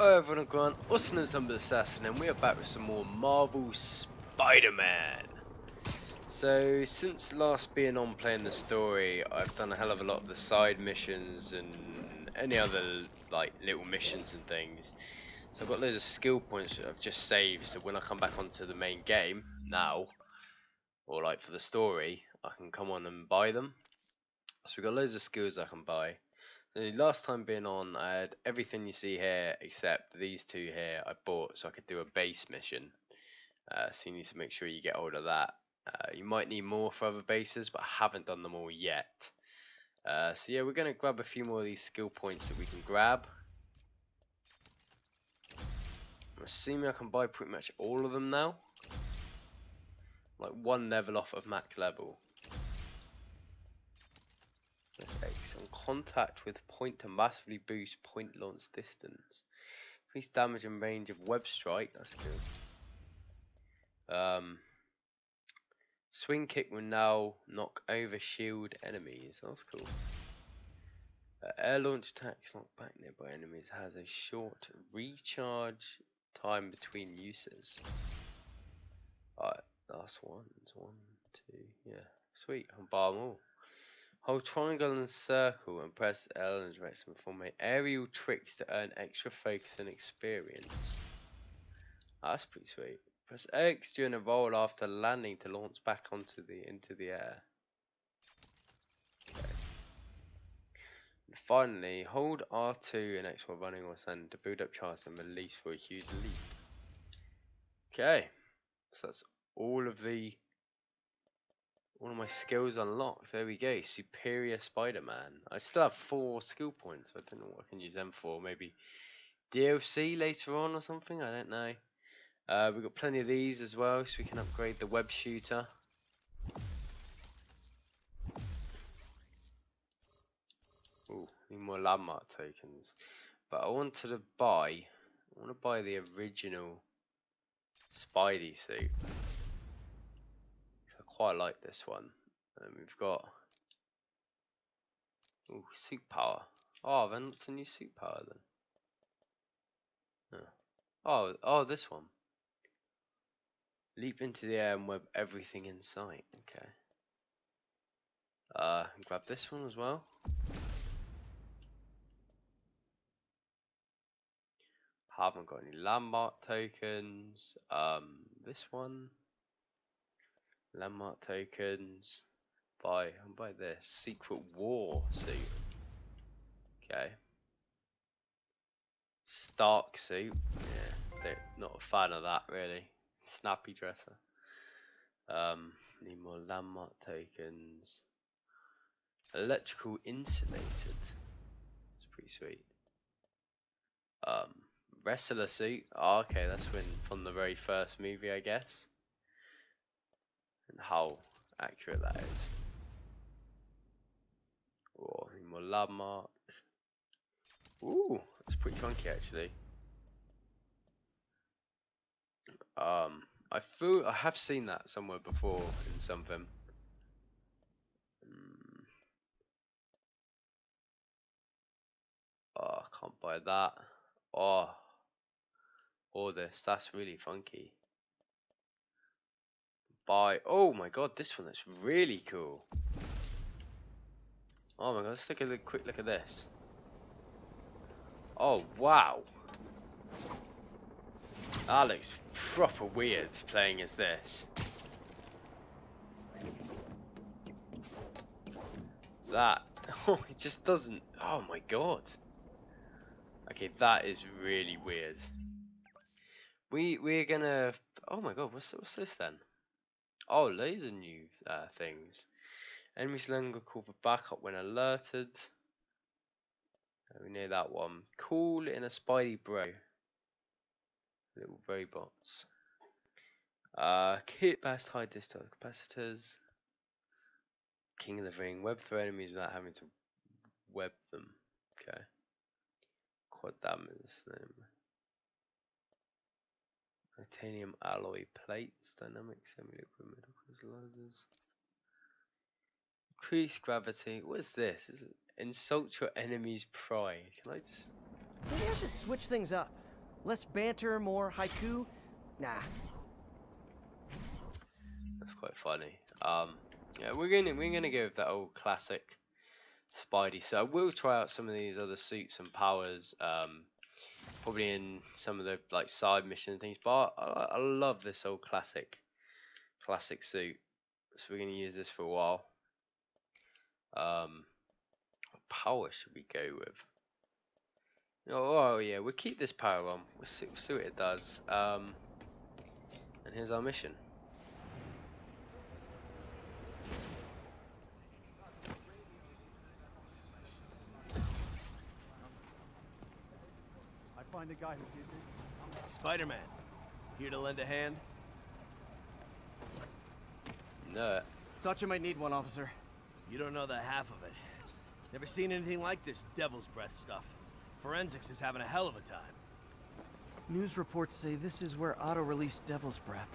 Hello everyone, Grant, also known as The Humble Assassin, and we are back with some more Marvel Spider-Man. So, since last being on playing the story, I've done a hell of a lot of the side missions and any other like little missions and things. So I've got loads of skill points that I've just saved, so when I come back onto the main game now, or like for the story, I can come on and buy them. So we've got loads of skills I can buy. The last time being on, I had everything you see here except these two here I bought so I could do a base mission. So you need to make sure you get hold of that. You might need more for other bases, but I haven't done them all yet. So yeah, we're going to grab a few more of these skill points that we can grab. I'm assuming I can buy pretty much all of them now. Like one level off of max level. Let's on contact with point to massively boost point launch distance. Increase damage and range of web strike, that's good. Swing kick will now knock over shield enemies, that's cool. Air launch attacks knocked back nearby enemies, has a short recharge time between uses. Alright, last one's one, two, yeah, sweet, I'll bar them all. Hold triangle and circle and press L and direct them to perform aerial tricks to earn extra focus and experience. That's pretty sweet. Press X during a roll after landing to launch back onto the air. Okay. And finally, hold R2 and X while running or standing to build up charge and release for a huge leap. Okay, so that's all of the. One of my skills unlocked, there we go, Superior Spider-Man. I still have 4 skill points, so I don't know what I can use them for, maybe DLC later on or something, I don't know. We've got plenty of these as well, so we can upgrade the web shooter. Ooh, need more landmark tokens. But I want to buy the original Spidey suit. Quite like this one. And we've got ooh, suit power. Oh, then what's the new suit power then? Oh, this one. Leap into the air and web everything in sight. Okay. Grab this one as well. Haven't got any landmark tokens. This one. Landmark tokens. I'll buy this Secret War suit. Okay. Stark suit. Yeah, not a fan of that really. Snappy dresser. Need more landmark tokens. Electrical insulated. It's pretty sweet. Wrestler suit. Oh, okay, that's when from the very first movie, I guess. And how accurate that is. Oh, any more landmark. Ooh, that's pretty funky actually. I feel I have seen that somewhere before in something. Oh, I can't buy that. Oh, or this. That's really funky. Oh my god, this one looks really cool. Oh my god, let's take a quick look at this. Oh wow, that looks proper weird playing as this. That, oh it just doesn't, oh my god. Okay, that is really weird. We're gonna, oh my god, what's this then? Oh, loads of new things. Enemies longer call for backup when alerted. We know that one. Cool in a Spidey bro. Little robots. Kit best high distance capacitors. King of the Ring. Web for enemies without having to web them. Okay. Quad damage. Titanium alloy plates, dynamics, semi-liquid, increase gravity. What is this? Is it insult your enemy's pride? Can I just? Maybe I should switch things up. Less banter, more haiku. Nah. That's quite funny. Yeah, we're gonna go with that old classic Spidey. So I will try out some of these other suits and powers. Probably in some of the like side mission things. But I love this old classic suit. So we're gonna use this for a while. What power should we go with? Oh yeah, we'll keep this power on. We'll see what it does. And here's our mission. I find the guy who did this. Spider-Man, here to lend a hand? No. Thought you might need one, officer. You don't know the half of it. Never seen anything like this Devil's Breath stuff. Forensics is having a hell of a time. News reports say this is where Otto released Devil's Breath.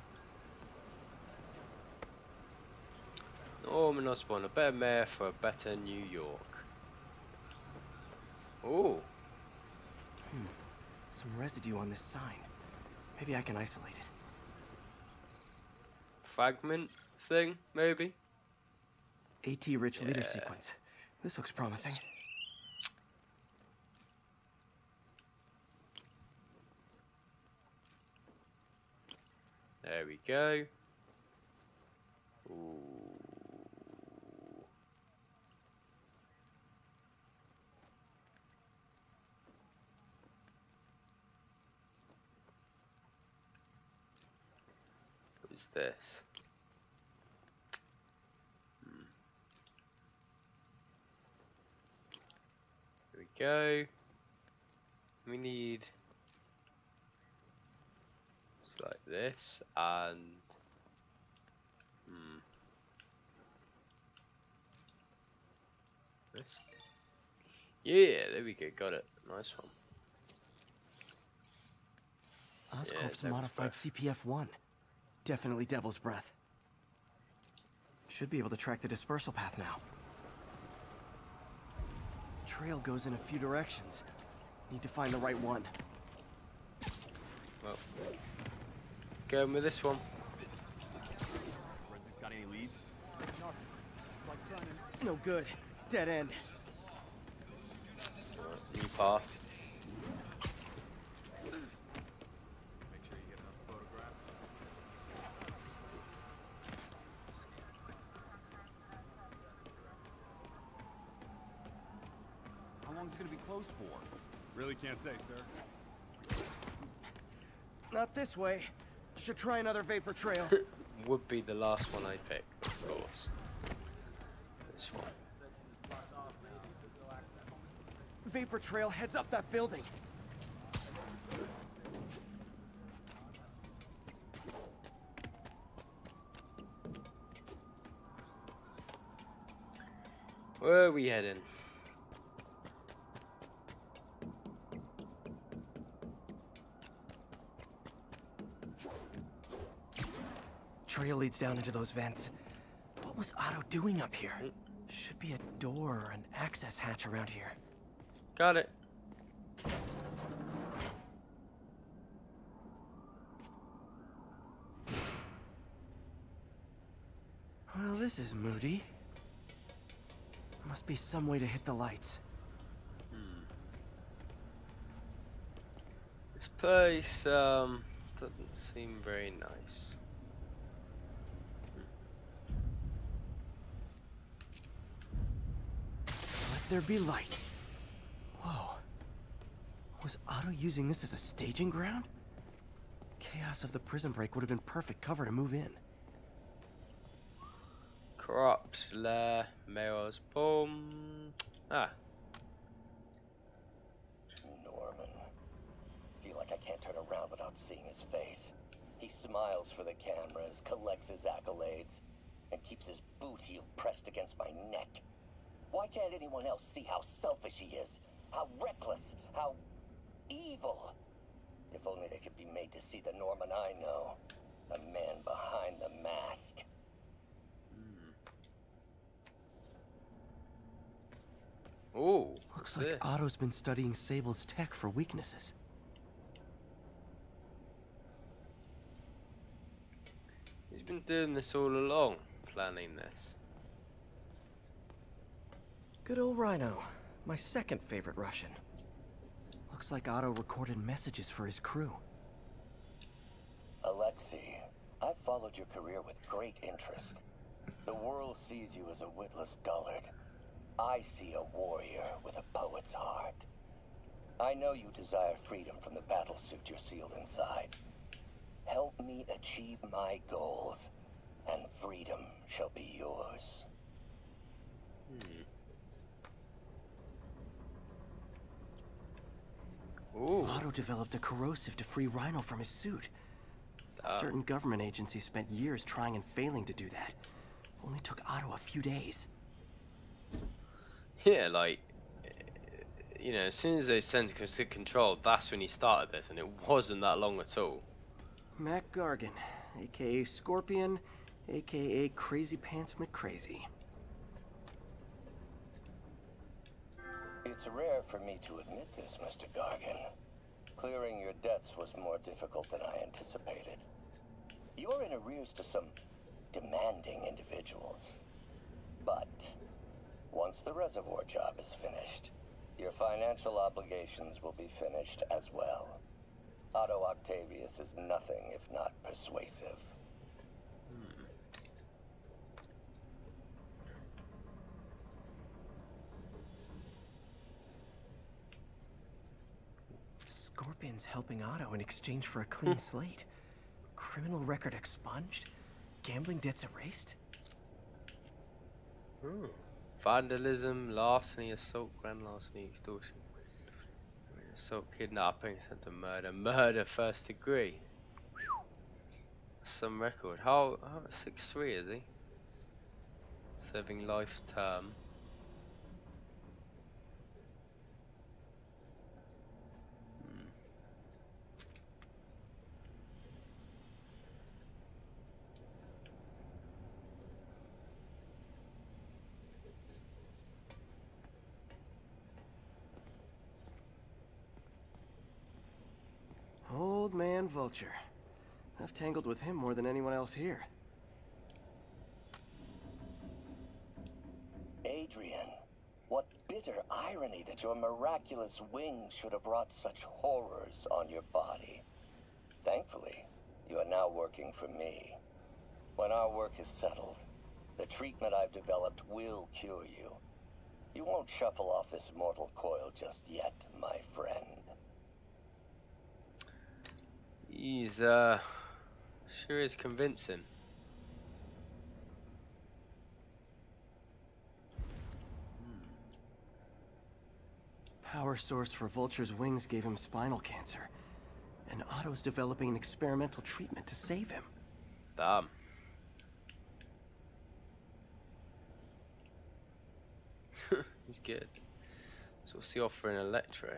Norman Osborn, a better mayor for a better New York. Ooh. Some residue on this sign. Maybe I can isolate it. Fragment thing, maybe? AT-rich leader sequence. This looks promising. There we go. Ooh. What is this? There we go. We need... like this and this. Yeah, there we go. Got it. Nice one. Oscorp's modified CPF-1. Definitely Devil's Breath. Should be able to track the dispersal path now. Trail goes in a few directions. Need to find the right one. Well. Going with this one. Got any leads? No good. Dead end. Right, new path. Make sure you get enough photographs. How long is it going to be closed for? Really can't say, sir. Not this way. Should try another vapor trail. Would be the last one I pick, of course. This one. Vapor trail heads up that building. Where are we heading? Trail leads down into those vents. What was Otto doing up here? Should be a door or an access hatch around here. Got it. Well, this is moody. There must be some way to hit the lights. This place doesn't seem very nice. There be light. Whoa. Was Otto using this as a staging ground? Chaos of the prison break would have been perfect cover to move in. Crops, lair, mayor's boom. Ah. Norman. Feel like I can't turn around without seeing his face. He smiles for the cameras, collects his accolades, and keeps his boot heel pressed against my neck. Why can't anyone else see how selfish he is? How reckless, how evil? If only they could be made to see the Norman I know. The man behind the mask. Ooh. Looks like Otto's been studying Sable's tech for weaknesses. He's been doing this all along, planning this. Good old Rhino, my second favorite Russian. Looks like Otto recorded messages for his crew. Alexei, I've followed your career with great interest. The world sees you as a witless dullard. I see a warrior with a poet's heart. I know you desire freedom from the battle suit you're sealed inside. Help me achieve my goals, and freedom shall be yours. Ooh. Otto developed a corrosive to free Rhino from his suit. Certain government agencies spent years trying and failing to do that. Only took Otto a few days. Yeah, like, you know, as soon as those tentacles took control, that's when he started this, and it wasn't that long at all. Mac Gargan, aka Scorpion, aka Crazy Pants McCrazy. It's rare for me to admit this, Mr. Gargan. Clearing your debts was more difficult than I anticipated. You're in arrears to some demanding individuals. But once the reservoir job is finished, your financial obligations will be finished as well. Otto Octavius is nothing if not persuasive. Scorpion's helping Otto in exchange for a clean slate. Criminal record expunged? Gambling debts erased? Ooh. Vandalism, larceny, assault, grand larceny, extortion. Assault, kidnapping, sent to murder. Murder, first degree. Some record. How 6'3" is he? Serving life term. Old man Vulture. I've tangled with him more than anyone else here. Adrian, what bitter irony that your miraculous wings should have wrought such horrors on your body. Thankfully, you are now working for me. When our work is settled, the treatment I've developed will cure you. You won't shuffle off this mortal coil just yet, my friend. He's, sure is convincing. Power source for Vulture's wings gave him spinal cancer, and Otto's developing an experimental treatment to save him. Damn. He's good. So what's the offer in Electro?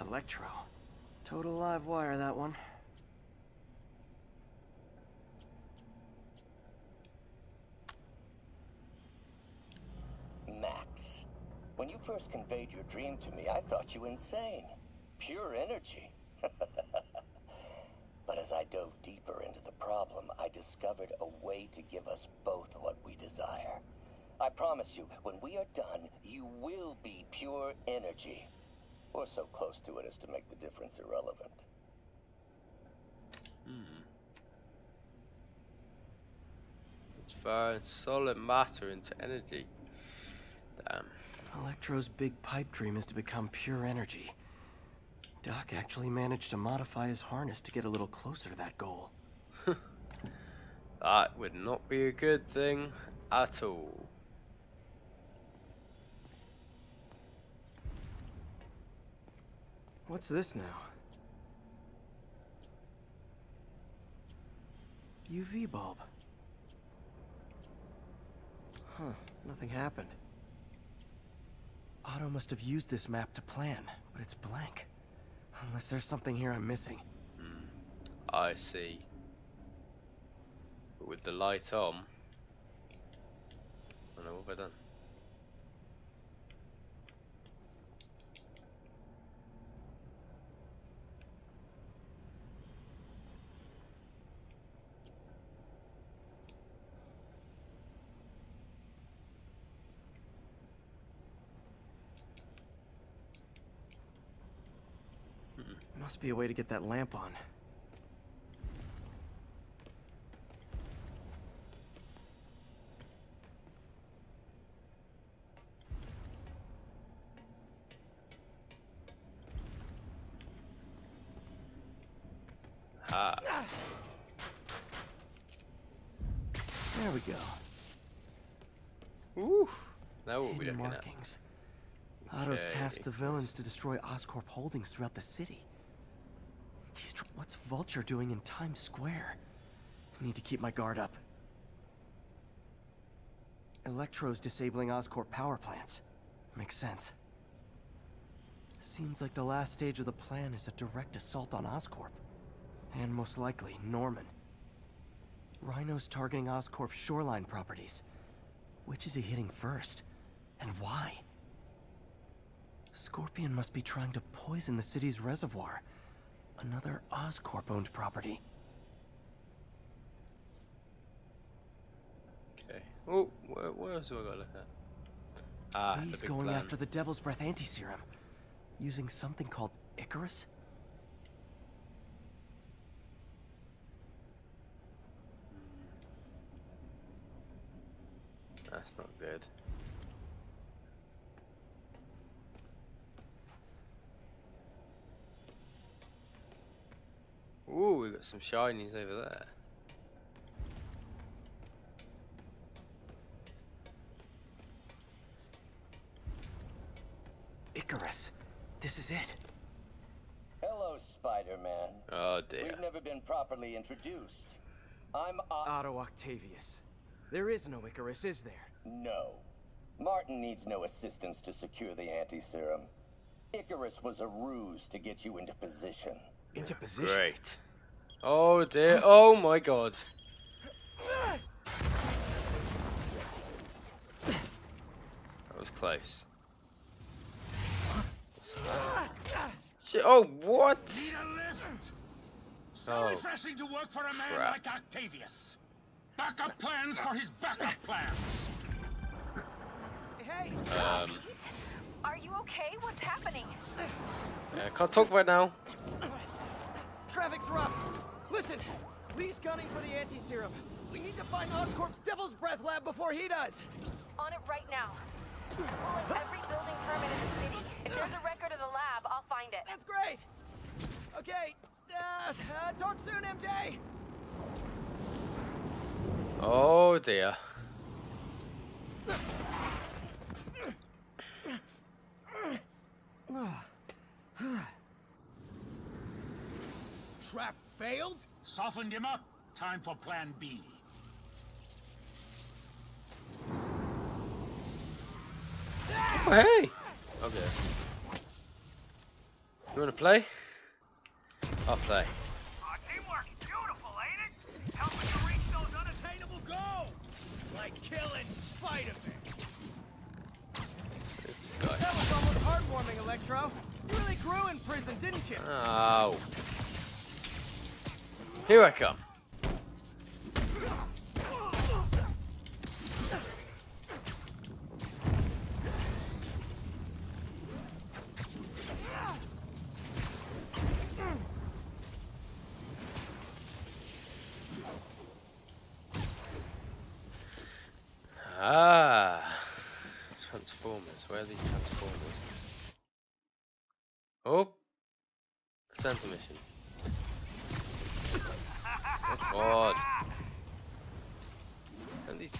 Electro. Total live wire, that one. Max, when you first conveyed your dream to me, I thought you insane. Pure energy. But as I dove deeper into the problem, I discovered a way to give us both what we desire. I promise you, when we are done, you will be pure energy. Or so close to it as to make the difference irrelevant. Transferring solid matter into energy. Damn. Electro's big pipe dream is to become pure energy. Doc actually managed to modify his harness to get a little closer to that goal. That would not be a good thing at all. What's this now? UV bulb. Huh, nothing happened. Otto must have used this map to plan, but it's blank. Unless there's something here I'm missing. I see. But with the light on... I don't know what have I done. Must be a way to get that lamp on. There we go. Ooh, that will be markings. Okay. Otto's tasked the villains to destroy Oscorp holdings throughout the city. What's Vulture doing in Times Square? I need to keep my guard up. Electro's disabling Oscorp power plants. Makes sense. Seems like the last stage of the plan is a direct assault on Oscorp. And most likely, Norman. Rhino's targeting Oscorp's shoreline properties. Which is he hitting first? And why? Scorpion must be trying to poison the city's reservoir. Another Oscorp-owned property. Okay. Oh, what else do I gotta look at? Ah, he's going after the Devil's Breath anti-serum. Using something called Icarus? That's not good. Ooh, we got some shinies over there. Icarus, this is it. Hello, Spider-Man. Oh dear. We've never been properly introduced. I'm Otto Octavius. There is no Icarus, is there? No. Martin needs no assistance to secure the anti-serum. Icarus was a ruse to get you into position. Into position? Great. Oh dear. Oh my god. That was close. What's that? Oh, what? So refreshing to work for a man like Octavius. Backup plans for his backup plans. Hey. Are you okay? What's happening? Yeah, I can't talk right now. Traffic's rough. Listen, Lee's gunning for the anti-serum. We need to find Oscorp's Devil's Breath lab before he does. On it right now. And pull in every building permit in the city. If there's a record of the lab, I'll find it. That's great. Okay. Talk soon, MJ. Oh dear. Trap failed? Softened him up. Time for plan B. Oh, hey! Okay. You wanna play? I'll play. Teamwork is beautiful, ain't it? Helping you reach those unattainable goals. Like killing Spider-Man. Where's this guy? That was almost heartwarming, Electro. You really grew in prison, didn't you? Oh. Here I come. Ah, transformers. Where are these transformers? Oh, sensor mission. God. And these.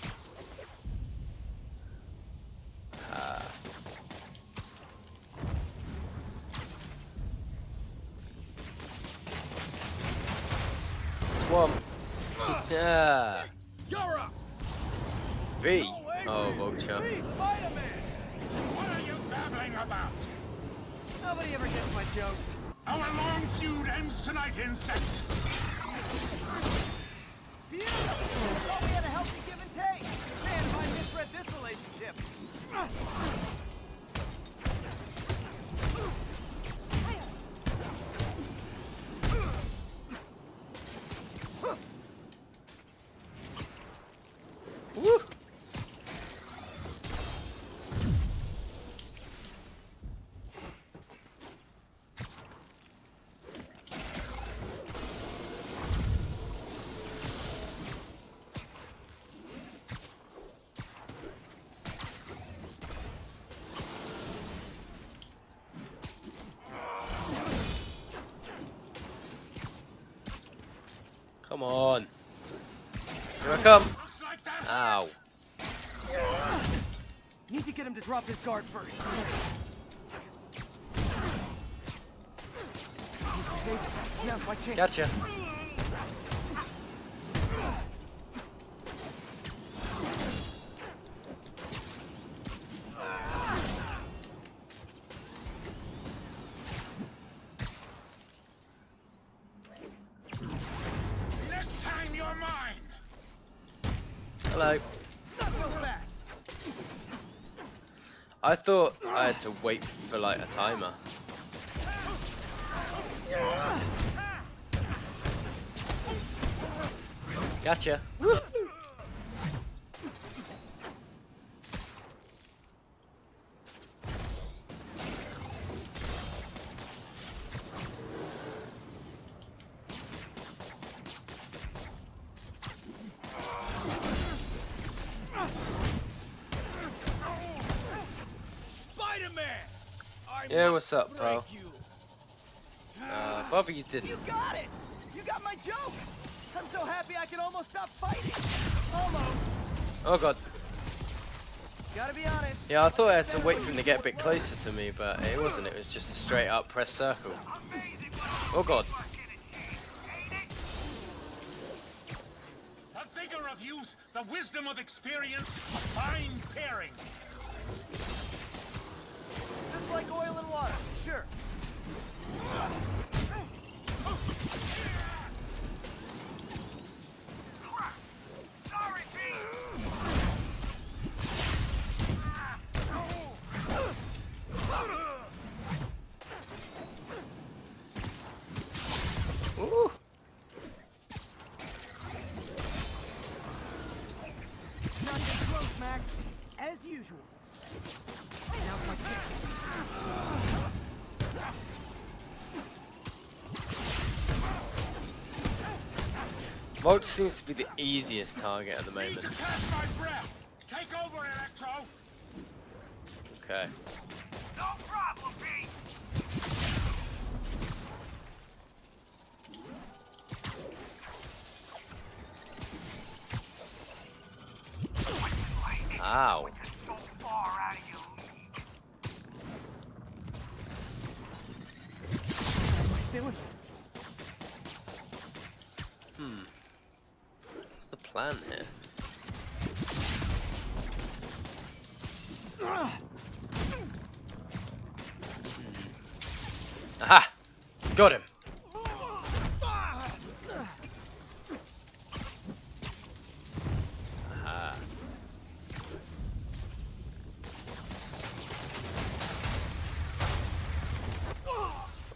Swamp. Yeah. V. Oh, Vulture. What are you babbling about? Nobody ever gets my jokes. Our long feud ends tonight, insect. Beautiful! Thought we had a healthy give and take! Man, if I misread this relationship! Woo! Come on. Here I come. Ow. Need to get him to drop his guard first. Gotcha. I thought I had to wait for like a timer. Gotcha. Woo. Yeah, what's up, bro? Bobby, you didn't. You got it! You got my joke! I'm so happy I can almost stop fighting! Almost! Oh god. Gotta be honest. Yeah, I thought I had to wait for him to get a bit closer to me, but it wasn't. It was just a straight up press circle. Oh god. The vigor of youth, the wisdom of experience, fine pairing. Just like oil and water, sure. Sorry, Pete. Ooh. Not too close, Max. As usual. Now's my chance. Vulture seems to be the easiest target at the moment. Take over, Electro. Okay. No problem, Pete. Ow. What's the plan here? Aha! Got him!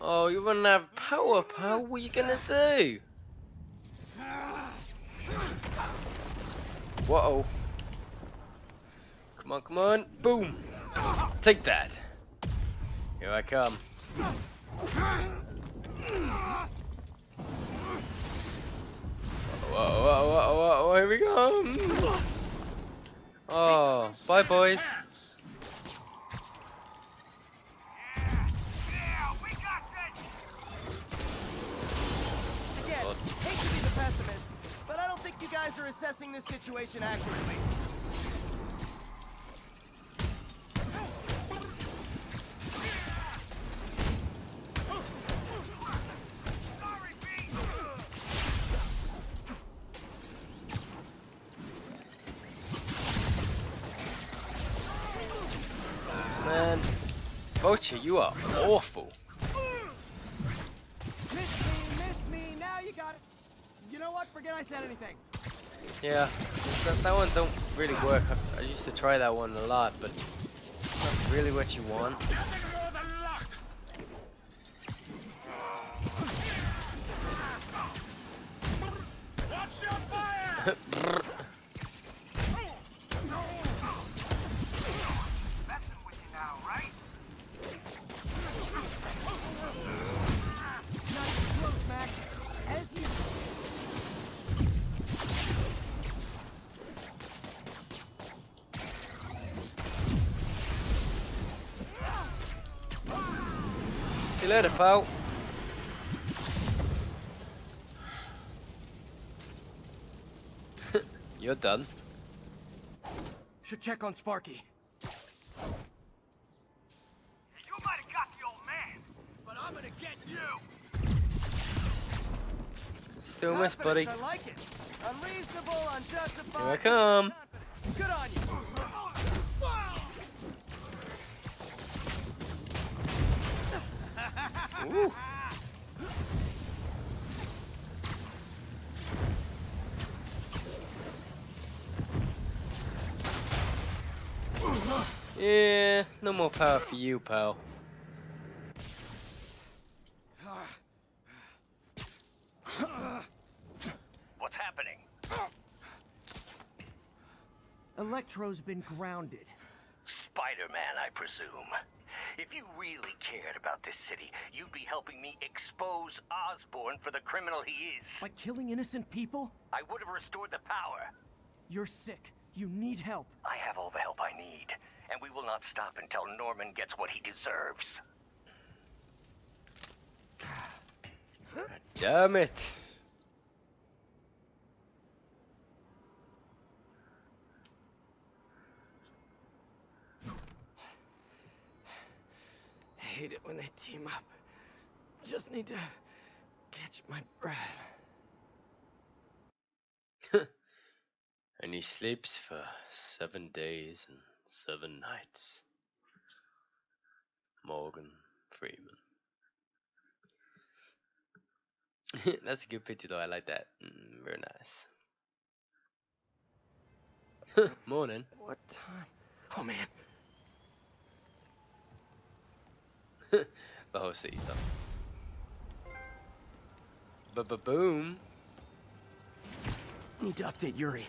Oh, you wouldn't have power, pal. What are you gonna do? Whoa. Come on, come on. Boom. Take that. Here I come. Whoa, here we go. Oh, bye, boys. Are assessing this situation accurately. Man, Vulture, you are awful. Missed me, now you got it. You know what? Forget I said anything. Yeah, that one don't really work. I used to try that one a lot, but it's not really what you want. Later, pal. You're done. Should check on Sparky. You might have got the old man, but I'm gonna get you. Still miss, buddy. I like it. Unreasonable, unjustified. Here I come. Good on you. Ooh. Yeah, no more power for you, pal. What's happening? Electro's been grounded. Spider-Man, I presume. If you really cared about this city, you'd be helping me expose Osborn for the criminal he is. By killing innocent people? I would have restored the power. You're sick. You need help. I have all the help I need, and we will not stop until Norman gets what he deserves. Damn it. I hate it when they team up. Just need to catch my breath. And he sleeps for 7 days and 7 nights. Morgan Freeman. That's a good picture though, I like that. Very nice. Morning. What time? Oh man. The whole city's up. Ba-ba-boom. Need to update Yuri.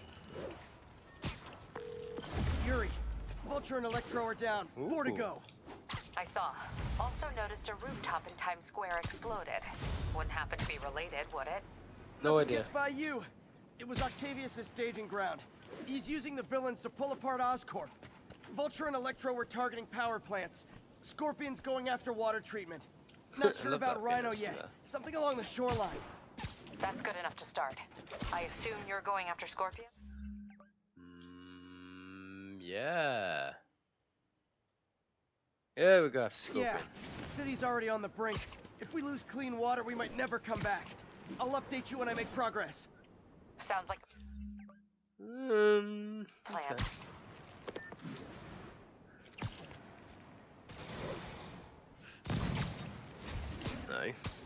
Yuri, Vulture and Electro are down. Ooh. 4 to go. I saw. Also noticed a rooftop in Times Square exploded. Wouldn't happen to be related, would it? No idea. It's by you. It was Octavius' staging ground. He's using the villains to pull apart Oscorp. Vulture and Electro were targeting power plants. Scorpion's going after water treatment. Not sure about Rhino yet. Something along the shoreline. That's good enough to start. I assume you're going after Scorpion? Yeah. Yeah, we got Scorpion. Yeah, the city's already on the brink. If we lose clean water, we might never come back. I'll update you when I make progress. Sounds like plan. Okay. No.